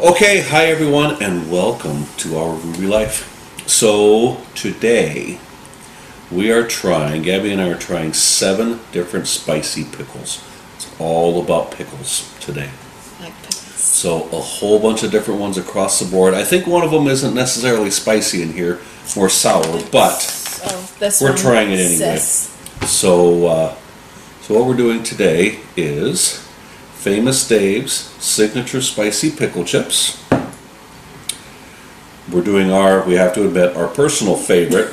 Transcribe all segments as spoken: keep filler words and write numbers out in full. Okay, hi everyone, and welcome to Our Ruby Life. So today we are trying, Gabby and I are trying seven different spicy pickles. It's all about pickles today. Like pickles. So a whole bunch of different ones across the board. I think one of them isn't necessarily spicy in here, more sour, but oh, this we're trying it anyway. Says. So, uh, so what we're doing today is Famous Dave's Signature Spicy Pickle Chips. We're doing our, we have to admit, our personal favorite,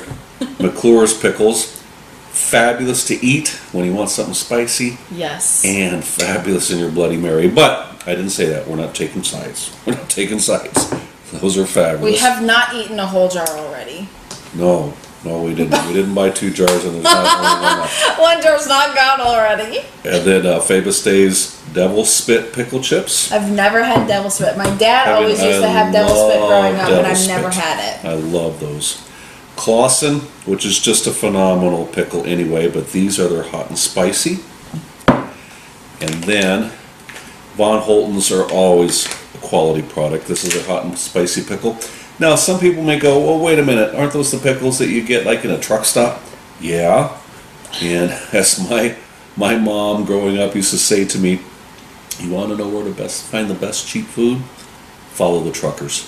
McClure's pickles. Fabulous to eat when you want something spicy. Yes. And fabulous in your Bloody Mary. But I didn't say that. We're not taking sides. We're not taking sides. Those are fabulous. We have not eaten a whole jar already. No. No, we didn't. We didn't buy two jars, and there's not one. One jar's not gone already. And then uh, Famous Dave's Devil Spit Pickle Chips. I've never had Devil Spit. My dad I always mean, used I to have Devil Spit growing up, and I've spit. never had it. I love those. Claussen, which is just a phenomenal pickle anyway, but these are their hot and spicy. And then Van Holten's are always a quality product. This is their hot and spicy pickle. Now, some people may go, well, wait a minute, aren't those the pickles that you get, like, in a truck stop? Yeah. And as my my mom growing up used to say to me, you want to know where to best find the best cheap food? Follow the truckers.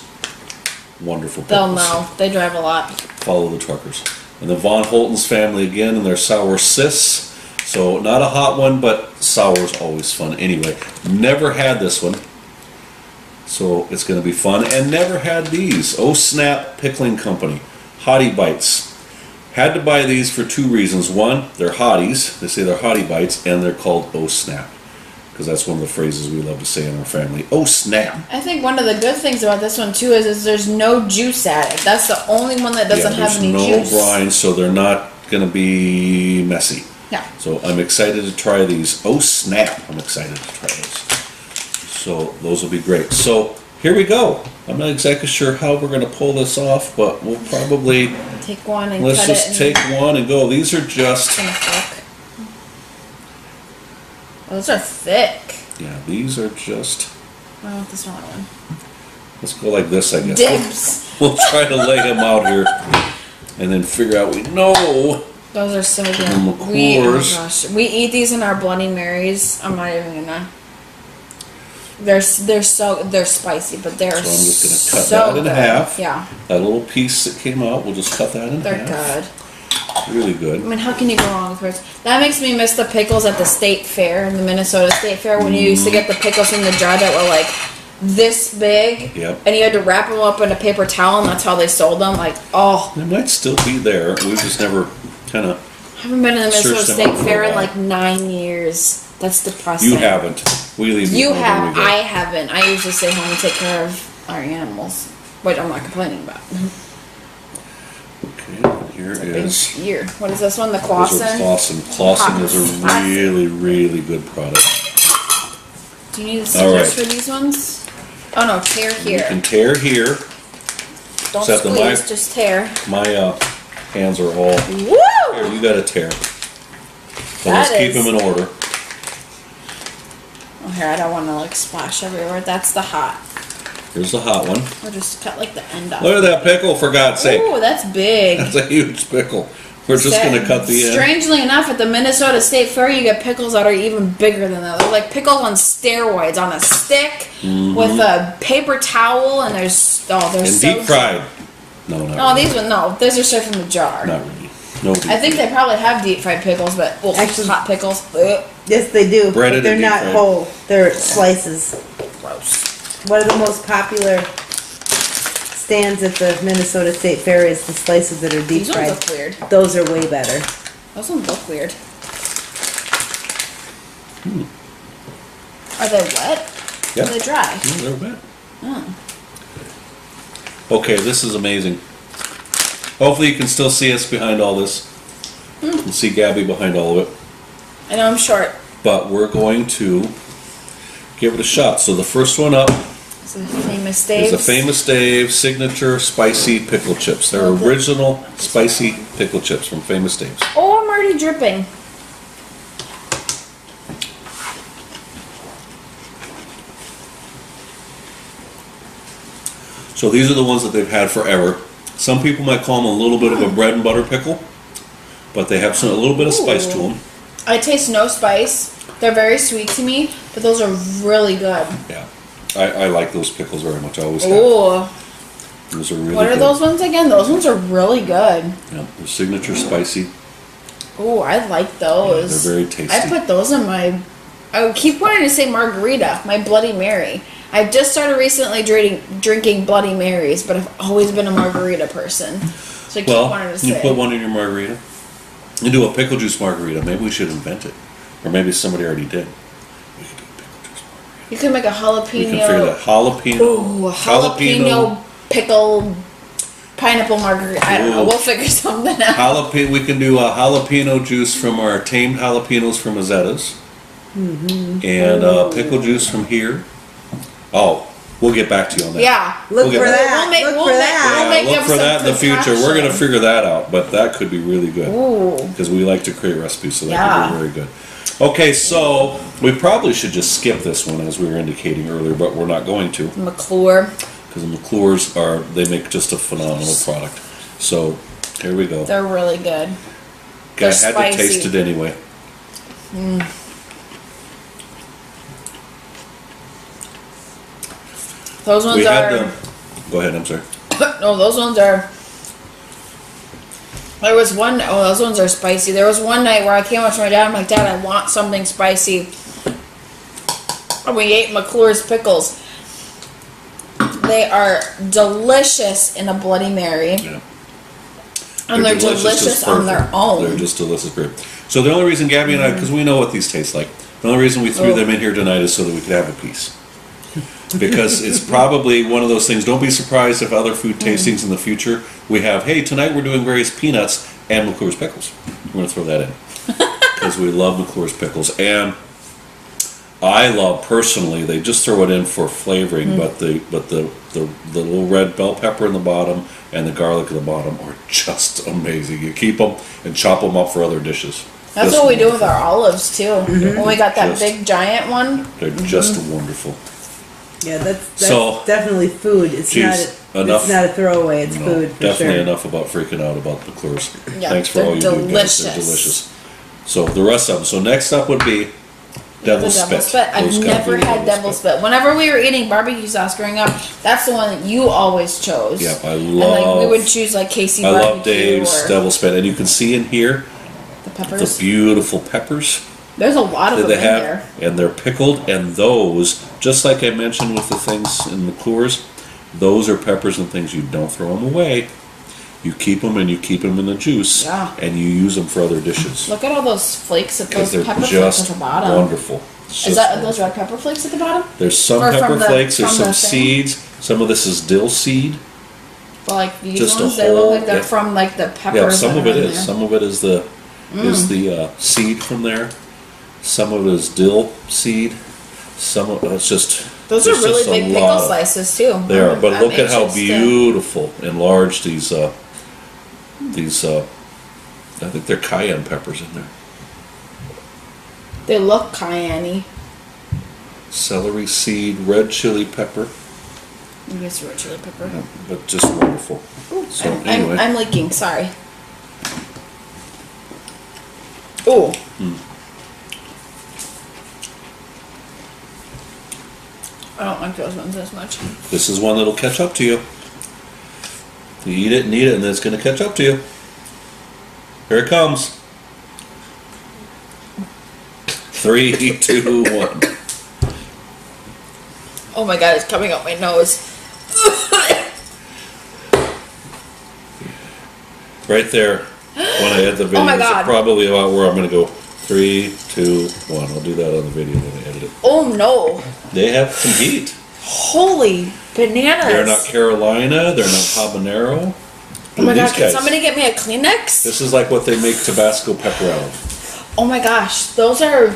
Wonderful pickles. They'll know. They drive a lot. Follow the truckers. And the Van Holten's family again, and their sour sis. So, not a hot one, but sour's always fun. Anyway, never had this one. So it's going to be fun. And never had these. Oh, Snap Pickling Company. Hottie Bites. Had to buy these for two reasons. One, they're hotties. They say they're hottie bites, and they're called Oh, Snap. Because that's one of the phrases we love to say in our family. Oh, snap. I think one of the good things about this one, too, is, is there's no juice added. That's the only one that doesn't yeah, have any no juice. no brine, so they're not going to be messy. Yeah. So I'm excited to try these. Oh, snap. I'm excited to try those. So those will be great. So here we go. I'm not exactly sure how we're going to pull this off, but we'll probably take one and let's cut just it and take one and go. These are just oh, those are thick. Yeah, these are just. Well, this one. Let's go like this, I guess. Dips. We'll, we'll try to lay them out here and then figure out. We know. Those are so good. We, oh my gosh, we eat these in our Bloody Marys. I'm not even gonna. They're they're so they're spicy, but they're so I'm just gonna cut so that in good. half. Yeah, that little piece that came out, we'll just cut that in they're half. They're good, really good. I mean, how can you go wrong with this? That makes me miss the pickles at the state fair, the Minnesota State Fair, when mm. you used to get the pickles in the jar that were like this big, yep. and you had to wrap them up in a paper towel, and that's how they sold them. Like, oh, they might still be there. We've just never kind of. I haven't been to the Minnesota State Fair in like nine years. That's depressing. You haven't. We leave you have. We I haven't. I usually stay home and take care of our animals, which I'm not complaining about. Okay, here it is. Big ear. What is this one? The Claussen. Claussen. Claussen is a really, really good product. Do you need a scissors right. for these ones? Oh no, tear here. You can tear here. Don't Except squeeze, my, just tear. My uh, hands are all. Woo! Here, you got to tear. So that let's is... keep them in order. Oh, here, I don't want to like splash everywhere. That's the hot. Here's the hot one. We'll just cut like the end off. Look at that pickle, for God's sake. Oh, that's big. That's a huge pickle. We're it's just going to cut the strangely end. Strangely enough, at the Minnesota State Fair, you get pickles that are even bigger than that. They're like pickles on steroids, on a stick, mm-hmm. with a paper towel, and there's oh, there's and so deep fried. No, not no, really. these ones no. These are straight from the jar. Not really. No. I think they probably have deep fried pickles, but well, actually hot pickles. Ugh. Yes, they do. Breaded but they're not fried. whole. They're slices. Gross. One of the most popular stands at the Minnesota State Fair is the slices that are deep These fried. Those look weird. Those are way better. Those ones look weird. Hmm. Are they wet? Yep. Or are they dry? Yeah, they're wet. Mm. Okay, this is amazing. Hopefully you can still see us behind all this. Mm. You can see Gabby behind all of it. I know I'm short. But we're going to give it a shot. So the first one up is a Famous Dave's, is a Famous Dave's Signature Spicy Pickle Chips. They're okay. original spicy pickle chips from Famous Dave's. Oh, I'm already dripping. So these are the ones that they've had forever. Some people might call them a little bit of a bread and butter pickle, but they have some, a little bit of spice Ooh. To them. I taste no spice. They're very sweet to me, but those are really good. Yeah. I, I like those pickles very much. I always have. Ooh. Those are really what are good. Those ones again? Those ones are really good. Yeah, they're signature spicy. Oh, I like those. Yeah, they're very tasty. I put those in my... I keep wanting to say margarita, my Bloody Mary. I've just started recently drinking, drinking Bloody Marys, but I've always been a margarita person. So I keep well, wanting to say... Well, you put one in your margarita. You do a pickle juice margarita. Maybe we should invent it. Or maybe somebody already did. We could do a pickle juice margarita. You could make a jalapeno... We can figure that. Jalapeno... Ooh, a jalapeno... jalapeno pickle pineapple margarita. I don't know. We'll figure something out. Jalapeno, we can do a jalapeno juice from our tamed jalapenos from Mazzetta's. Mm-hmm. And uh, pickle juice from here. Oh, we'll get back to you on that. Yeah, look we'll for that. We'll make, look we'll for make, that. We'll make, yeah, we'll make look for that in the future. We're going to figure that out, but that could be really good because we like to create recipes, so that yeah. could be very good. Okay, so we probably should just skip this one as we were indicating earlier, but we're not going to. McClure. Because the McClure's are, they make just a phenomenal product. So, here we go. They're really good. I had spicy. to taste it anyway. Mm. Those ones we had are... The, go ahead, I'm sorry. No, those ones are... There was one... Oh, those ones are spicy. There was one night where I came up to my dad, I'm like, Dad, I want something spicy. And we ate McClure's pickles. They are delicious in a Bloody Mary. Yeah. And they're, they're delicious, delicious on their own. They're just delicious. Great. So the only reason Gabby and I, because we know what these taste like, the only reason we threw oh. them in here tonight is so that we could have a piece. Because it's probably one of those things, don't be surprised if other food tastings mm. in the future, we have, hey, tonight we're doing various peanuts and McClure's pickles. We're going to throw that in. Because we love McClure's pickles. And... I love personally. They just throw it in for flavoring, mm. but the but the, the the little red bell pepper in the bottom and the garlic in the bottom are just amazing. You keep them and chop them up for other dishes. That's just what we wonderful. do with our olives too. Mm-hmm. When we got that just, big giant one, they're mm-hmm. just wonderful. Yeah, that's, that's so, definitely food. It's geez, not a, enough. It's not a throwaway. It's no, food. For definitely sure. enough about freaking out about the McClure's. Yeah, Thanks for all you delicious. do, guys. They're delicious. So the rest of them. So next up would be. Devil spit. devil spit. I've Those never had devil spit. spit. Whenever we were eating barbecue sauce growing up, that's the one that you always chose. Yep, I love. And like we would choose like Casey I barbecue. I love Dave's devil spit, and you can see in here the peppers, the beautiful peppers. There's a lot of them they in have, there, and they're pickled. And those, just like I mentioned with the things in McClure's, those are peppers and things you don't throw them away. You keep them and you keep them in the juice, yeah. and you use them for other dishes. Look at all those flakes of those pepper flakes at the bottom. Wonderful. It's is that wonderful. Those red pepper flakes at the bottom? There's some or pepper the, flakes. There's some the seeds. Some of this is dill seed. But like these Just ones, whole, they look like they're yeah. from like the peppers. Yeah, some of it is. There. Some of it is the mm. is the uh, seed from there. Some of it is dill seed. Some of it's just. Those are really big pickle slices too. They are, but I'm look at how beautiful to... and large these. Uh, These, uh, I think they're cayenne peppers in there. They look cayenne-y. Celery seed, red chili pepper. I guess red chili pepper. Yeah, but just wonderful. Ooh, so, I'm, anyway. I'm, I'm leaking, sorry. Ooh. Mm. I don't like those ones as much. This is one that'll catch up to you. You eat it and eat it, and then it's going to catch up to you. Here it comes. Three, two, one. Oh my God, it's coming out my nose. Right there, when I edit the video, oh my God. It's probably about where I'm going to go. Three, two, one. I'll do that on the video when I edit it. Oh no. They have some heat. Holy bananas. They're not Carolina. They're not habanero. Oh my gosh, can somebody get me a Kleenex? This is like what they make Tabasco pepper out of. Oh my gosh, those are...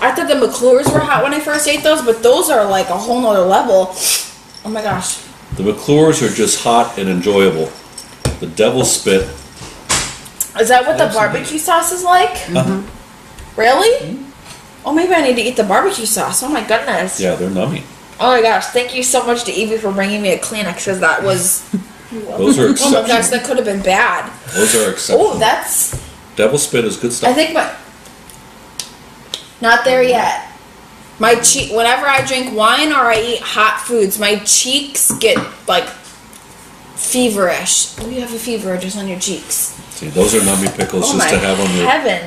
I thought the McClure's were hot when I first ate those, but those are like a whole nother level. Oh my gosh. The McClure's are just hot and enjoyable. The devil spit. Is that what the barbecue sauce is like? Mm-hmm. Really? Mm-hmm. Oh, maybe I need to eat the barbecue sauce. Oh my goodness. Yeah, they're nummy. Oh my gosh, thank you so much to Evie for bringing me a Kleenex, because that was... Those are exceptional. Oh my gosh, that could have been bad. Those are exceptional. Oh, that's... Devil spit is good stuff. I think my... Not there yet. My cheek... Whenever I drink wine or I eat hot foods, my cheeks get, like, feverish. Oh, you have a fever just on your cheeks. See, those are nummy pickles oh just to have, on your,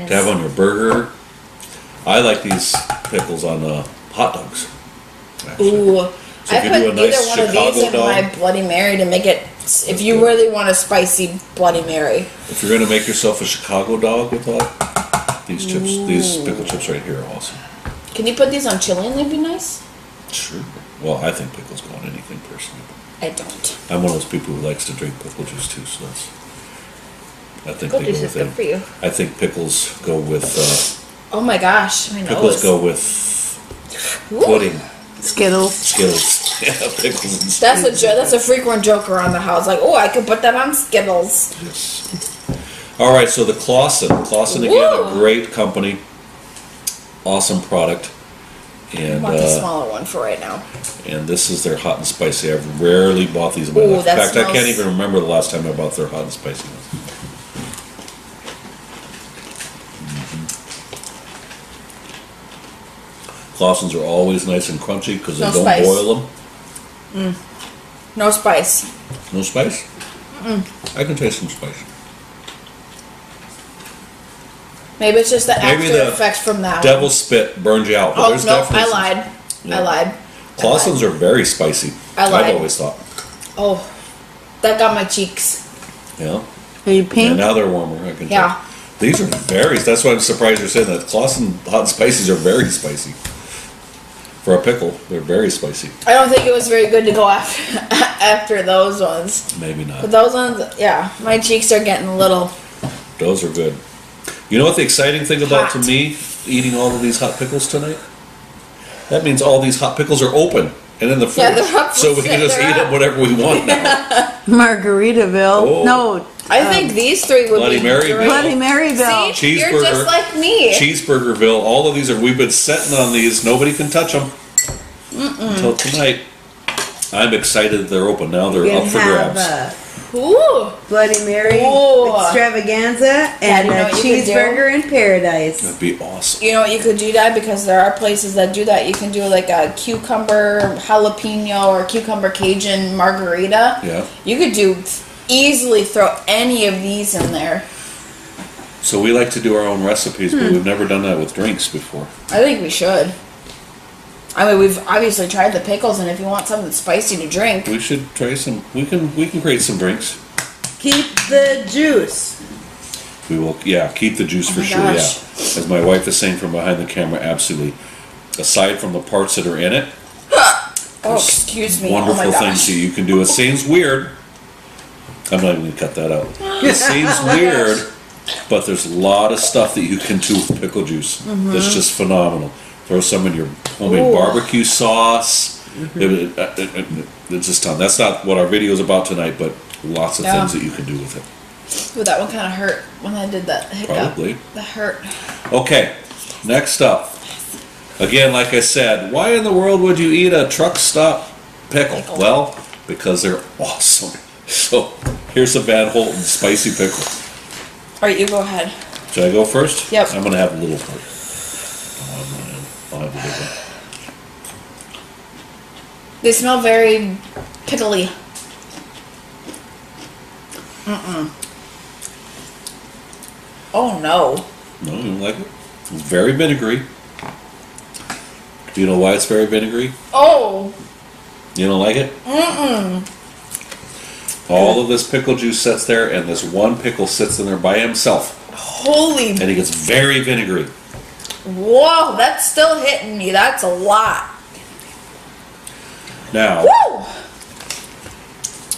to have on your burger. I like these pickles on uh, hot dogs. Actually. Ooh, so I put either nice one Chicago of these in dog. my Bloody Mary to make it, if That's you good. really want a spicy Bloody Mary. If you're going to make yourself a Chicago dog with that, these chips, Ooh. these pickle chips right here are awesome. Can you put these on chili and they'd be nice? Sure. Well, I think pickles go on anything personally. I don't. I'm one of those people who likes to drink pickle juice too, so that's, I think pickle they juice go with is good for you. I think pickles go with, uh, oh my gosh, my pickles nose. go with Ooh. pudding. Skittles. Skittles. Yeah, pickles and Skittles. That's a jo that's a frequent joke around the house. Like, oh, I could put that on Skittles. Yes. All right. So the Claussen, Claussen again, Whoa. a great company, awesome product, and I want uh, the smaller one for right now. And this is their hot and spicy. I've rarely bought these in my Ooh, life. In fact, smells... I can't even remember the last time I bought their hot and spicy ones. Claussens are always nice and crunchy because they no don't spice. boil them. Mm. No spice. No spice? Mm. I can taste some spice. Maybe it's just the Maybe after the effects from that devil one. spit burns you out. But oh, no, I lied. Yeah. I lied. Claussens are very spicy. I lied. I've always thought. Oh, that got my cheeks. Yeah. Are you pink? And now they're warmer. I can yeah. Tell. These are very, that's why I'm surprised you're saying that. Claussen hot and spices are very spicy. For a pickle, they're very spicy. I don't think it was very good to go after after those ones. Maybe not. But those ones, yeah, my cheeks are getting a little. Those are good. You know what the exciting thing about hot. to me, eating all of these hot pickles tonight? That means all these hot pickles are open and in the fridge, yeah, so we can just eat up. up whatever we want now. Margaritaville. Oh. No. I um, think these three would Bloody be Maryville. Bloody Maryville. See, you're just like me. Cheeseburgerville. All of these are, we've been sitting on these. Nobody can touch them Mm-mm. until tonight. I'm excited they're open now. They're you up for grabs. A, ooh. Bloody Mary ooh. extravaganza and yeah, a cheeseburger in paradise. That'd be awesome. You know what you could do that? Because there are places that do that. You can do like a cucumber jalapeno or cucumber Cajun margarita. Yeah. You could do... easily throw any of these in there. So we like to do our own recipes, hmm. but we've never done that with drinks before. I think we should. I mean, we've obviously tried the pickles, and if you want something spicy to drink, we should try some. We can we can create some drinks. Keep the juice. We will, yeah. Keep the juice oh for sure, gosh. yeah. As my wife is saying from behind the camera, absolutely. Aside from the parts that are in it, oh excuse me, wonderful oh things that you can do. It seems weird. I'm not even going to cut that out. It seems weird, but there's a lot of stuff that you can do with pickle juice. Mm-hmm. That's just phenomenal. Throw some in your homemade Ooh. barbecue sauce. Mm-hmm. it, it, it, it, it, it's just ton. That's not what our video is about tonight, but lots of yeah. things that you can do with it. Ooh, that one kind of hurt when I did that hiccup. Probably. That hurt. Okay, next up. Again, like I said, why in the world would you eat a truck stop pickle? pickle. Well, because they're awesome. So, here's a Van Holten's spicy pickle. Alright, you go ahead. Should I go first? Yep. I'm going to have a little part. Oh, I'll have a big one. They smell very pickly. Mm-mm. Oh, no. No, you don't like it? It's very vinegary. Do you know why it's very vinegary? Oh. You don't like it? Mm-mm. All of this pickle juice sits there, and this one pickle sits in there by himself. Holy... And it gets very vinegary. Whoa, that's still hitting me. That's a lot. Now, Woo!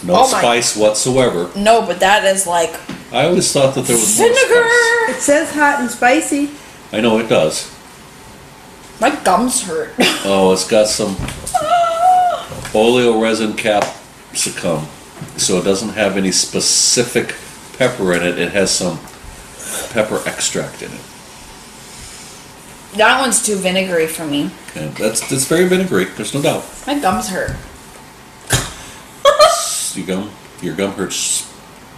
no oh spice my. whatsoever. No, but that is like... I always thought that there was vinegar. More spice. It says hot and spicy. I know it does. My gums hurt. Oh, it's got some oleo resin capsicum. So it doesn't have any specific pepper in it. It has some pepper extract in it. That one's too vinegary for me. Yeah, that's that's very vinegary. There's no doubt. My gums hurt. You gum, your gum hurts.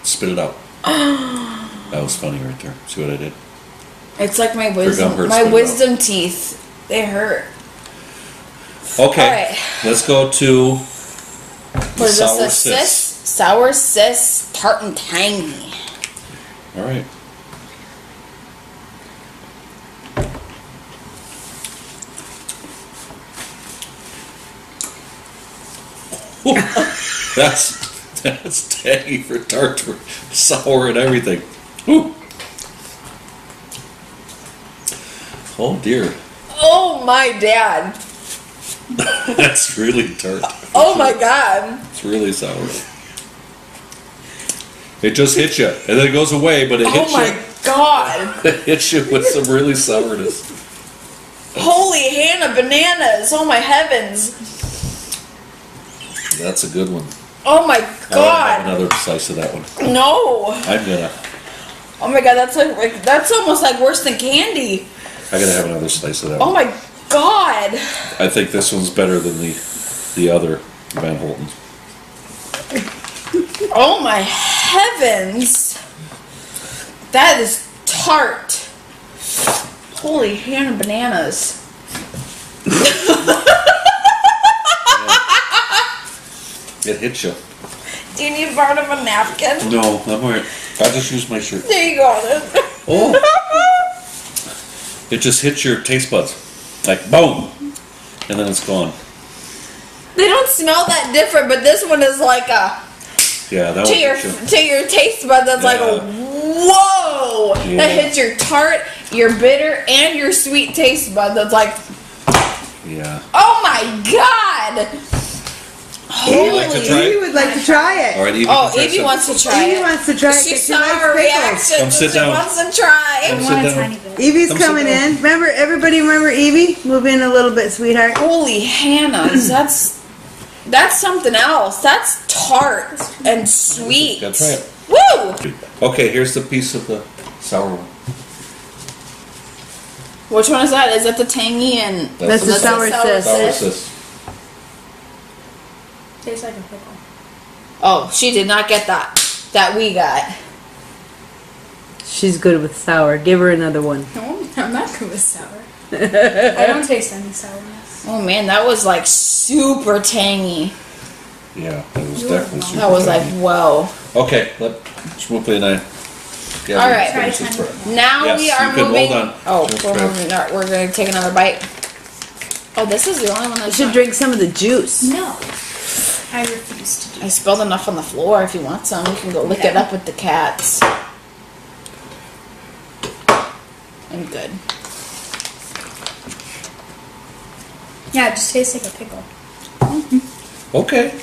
Spit it out. That was funny right there. See what I did? It's like my wisdom. Hurts, my wisdom teeth. They hurt. Okay. All right. Let's go to the sour sis. Sour sis tart and tangy. All right. Ooh, that's that's tangy for tart, for sour and everything. Ooh. Oh dear. Oh my dad. That's really tart. Oh my god. It's really sour. It just hits you, and then it goes away, but it hits you. Oh my god. It hits you with some really sourness. Holy Hannah bananas! Oh my heavens. That's a good one. Oh my god! I have another slice of that one. No. I'm gonna. Oh my god, that's like, like that's almost like worse than candy. I gotta have another slice of that. Oh one. Oh my god! I think this one's better than the the other Van Holten's. Oh my heavens! That is tart. Holy Hannah bananas. It hits you. Do you need part of a napkin? No, I'm alright. I just used my shirt. There you go. Oh. It just hits your taste buds. Like, boom. And then it's gone. They don't smell that different, but this one is like a... Yeah, that one your, you. To your taste buds, that's yeah. like a... Whoa! Yeah. That hits your tart, your bitter, and your sweet taste buds. That's like... Yeah. Oh my god! Holy, like to try Evie it? Would like to try it. All right, Evie oh, Evie some. wants to try Evie it. Evie wants to try it. She saw her reaction. Come sit she down. wants to try it. Come Come sit down. Down. Evie's Come coming in. Remember, everybody remember Evie? Move in a little bit, sweetheart. Holy Hannah. That's that's something else. That's tart and sweet. Gotta try it. Woo! Okay, here's the piece of the sour one. Which one is that? Is that the tangy and... That's, that's the, the sour sis. Sour sis. Tastes like a pickle. Oh, she did not get that. That we got. She's good with sour. Give her another one. No, I'm not good with sour. I don't taste any sourness. Oh man, that was like super tangy. Yeah, that was definitely super That was tangy. like, whoa. Okay, let Swoopy and I... All right, now yes, we are moving... Hold on. Oh, we're, moving. we're going to take another bite. Oh, this is the only one that's You should not. drink some of the juice. No. I refuse to do it. I spilled enough on the floor. If you want some, you can go lick yeah. it up with the cats. I'm good. Yeah, it just tastes like a pickle. Mm-hmm. Okay.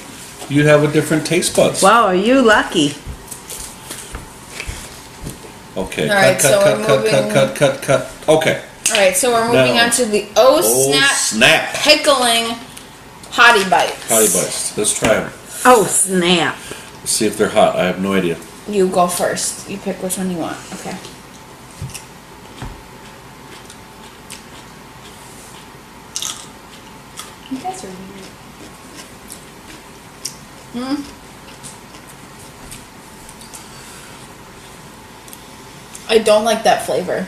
You have a different taste buds. Wow, are you lucky? Okay. All right, cut, so cut, cut, moving... cut, cut, cut, cut, cut. Okay. All right, so we're moving now, on to the Oh, oh Snap, snap Pickling Hottie Bites. Hottie Bites. Let's try them. Oh, snap. Let's see if they're hot. I have no idea. You go first. You pick which one you want. Okay. You guys are weird. Hmm. I don't like that flavor.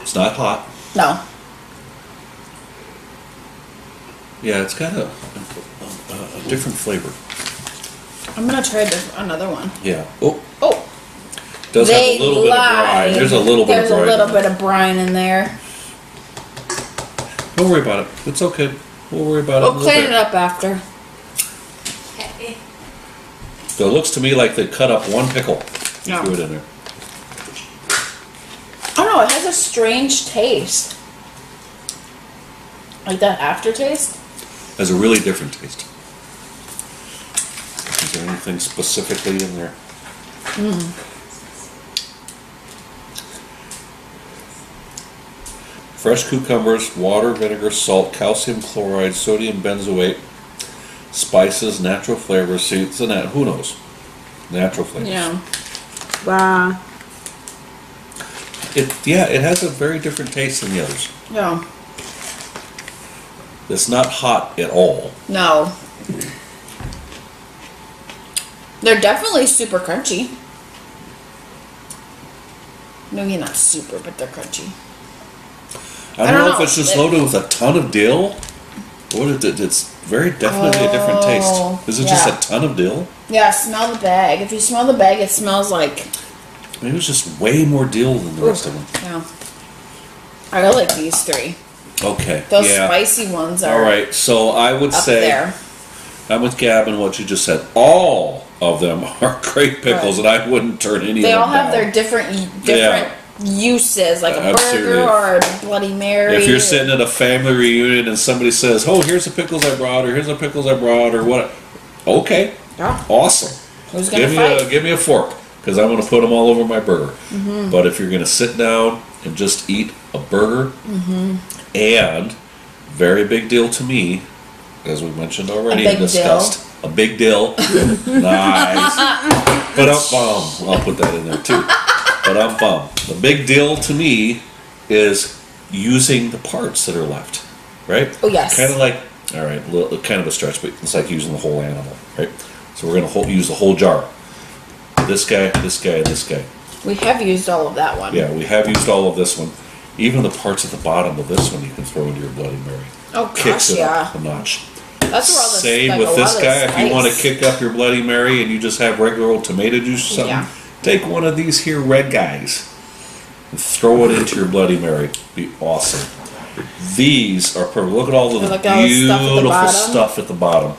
It's not hot. No. Yeah, it's got a, a, a different flavor. I'm gonna try this, another one. Yeah. Oh. Oh. Does they have a little lie. bit of brine. There's a little There's bit of brine. There's a little bit of brine in there. Don't worry about it. It's okay. We'll worry about we'll it. We'll clean bit. it up after. Okay. So it looks to me like they cut up one pickle and no. threw it in there. I don't know. It has a strange taste. Like that aftertaste? Has a really different taste. Is there anything specifically in there? Mm. Fresh cucumbers, water, vinegar, salt, calcium chloride, sodium benzoate, spices, natural flavors, seeds, and that. Who knows? Natural flavors. Yeah. Wow. It, yeah, it has a very different taste than the others. Yeah. It's not hot at all. No. They're definitely super crunchy. Maybe not super, but they're crunchy. I don't, I don't know, know if it's just it, loaded with a ton of dill. Or it, it's very definitely oh, a different taste. Is it yeah. just a ton of dill? Yeah, smell the bag. If you smell the bag, it smells like... Maybe it's just way more dill than the Ooh, rest of them. Yeah. I really like these three. Okay. Those yeah. spicy ones are. All right. So I would up say there. I'm with Gab and what you just said. All of them are great pickles, right. and I wouldn't turn any. They of them all have down. Their different different yeah. uses, like a Absolutely. burger or a Bloody Mary. If you're sitting at a family reunion and somebody says, "Oh, here's the pickles I brought," or "Here's the pickles I brought," or what? Okay. Yeah. Awesome. Who's gonna give fight? me a give me a fork because I'm going to put them all over my burger. Mm-hmm. But if you're going to sit down and just eat a burger. Mm-hmm. And very big deal to me, as we mentioned already and discussed, deal. a big deal. nice. But I'm bum. I'll put that in there too. But I'm bum. The big deal to me is using the parts that are left, right? Oh yes. Kind of like, all right, little, kind of a stretch, but it's like using the whole animal, right? So we're gonna use the whole jar. This guy, this guy, this guy. We have used all of that one. Yeah, we have used all of this one. Even the parts at the bottom of this one you can throw into your Bloody Mary. Oh, gosh, Kicks it yeah. up a notch. That's where all this, Same like, with this guy. If you want to kick up your Bloody Mary and you just have regular old tomato juice or something, yeah. take one of these here red guys and throw it into your Bloody Mary. Be awesome. These are perfect. Look at all the look beautiful all the stuff, at the stuff at the bottom.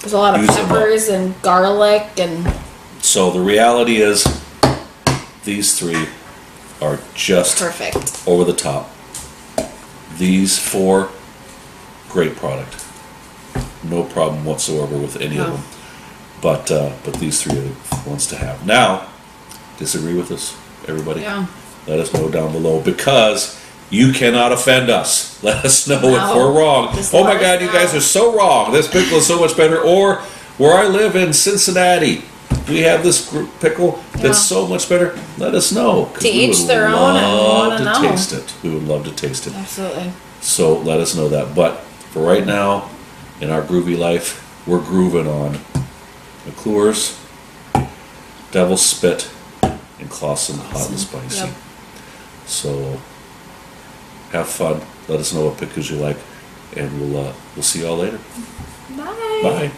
There's a lot of Use peppers and garlic. and. So the reality is these three are just perfect over the top. These four, great product, no problem whatsoever with any no. of them. But uh, but these three are the ones to have. Now, disagree with us, everybody. Yeah. Let us know down below because you cannot offend us. Let us know no. if we're wrong. Just oh my God, you know. guys are so wrong. This pickle is so much better. Or where I live in Cincinnati. We have this pickle that's yeah. so much better. Let us know. To each their own. We would love to know. taste it. We would love to taste it. Absolutely. So let us know that. But for right now, in our groovy life, we're grooving on McClure's, Devil's Spit, and Claussen awesome. Hot and Spicy. Yep. So have fun. Let us know what pickles you like, and we'll uh, we'll see y'all later. Bye. Bye.